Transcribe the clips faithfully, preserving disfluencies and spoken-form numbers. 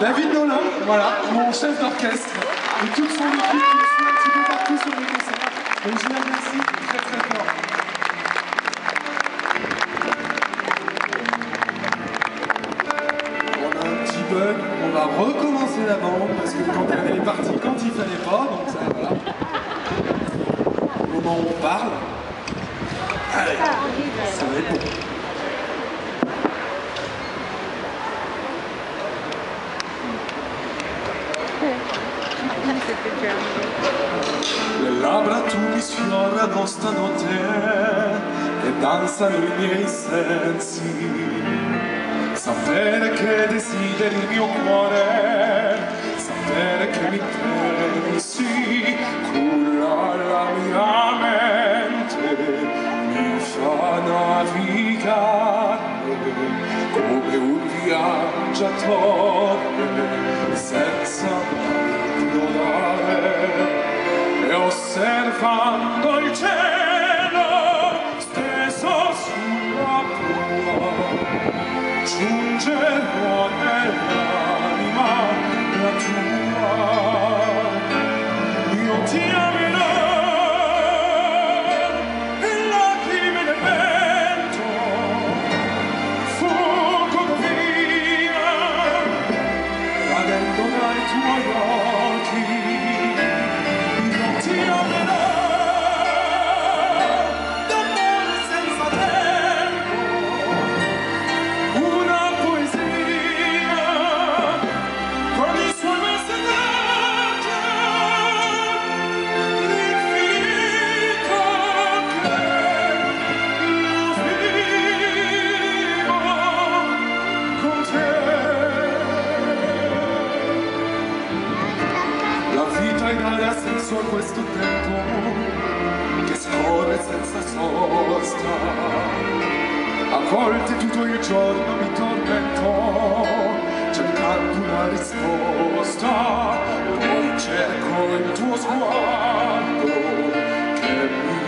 David Dolan, voilà, mon chef d'orchestre, et toute son équipe qui est un petit peu partout sur les concerts. Donc je la remercie très très fort. On a un petit bug, on va recommencer d'avant, parce que quand elle est partie, quand il fallait pas, donc ça voilà. Au moment où on parle, allez, ça va être bon. Le labbra tu mi sfiora non stanotte e danzano I miei sensi. Sapere che desideri il mio cuore, sapere che mi temi, sì, cura la mia mente, mi fa navigare come un viaggiatore senza. E osservando il cielo steso sulla prua giungerò nell'anima la tua. Io ti amerò e lacrime nel vento, fuoco divina cadendo dai tuoi occhi. Senso a questo tempo che scorre senza sosta, a volte tutto il giorno mi tormento cercando una risposta, e poi cerco il tuo sguardo che mi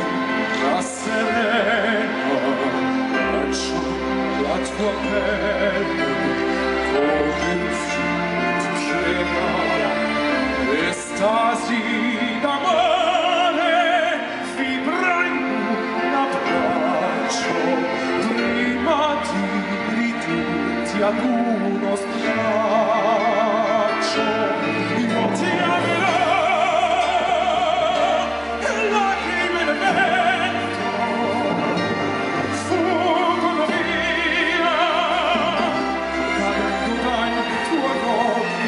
rasserena, bacio la tua pelle con il fiume che Stasi d'amore fibra in un abbraccio prima di ritirarti ad uno schiaccio. Io ti amerò e lacrime nel vento fuggono via cadendo dai tuoi occhi.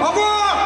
Au revoir!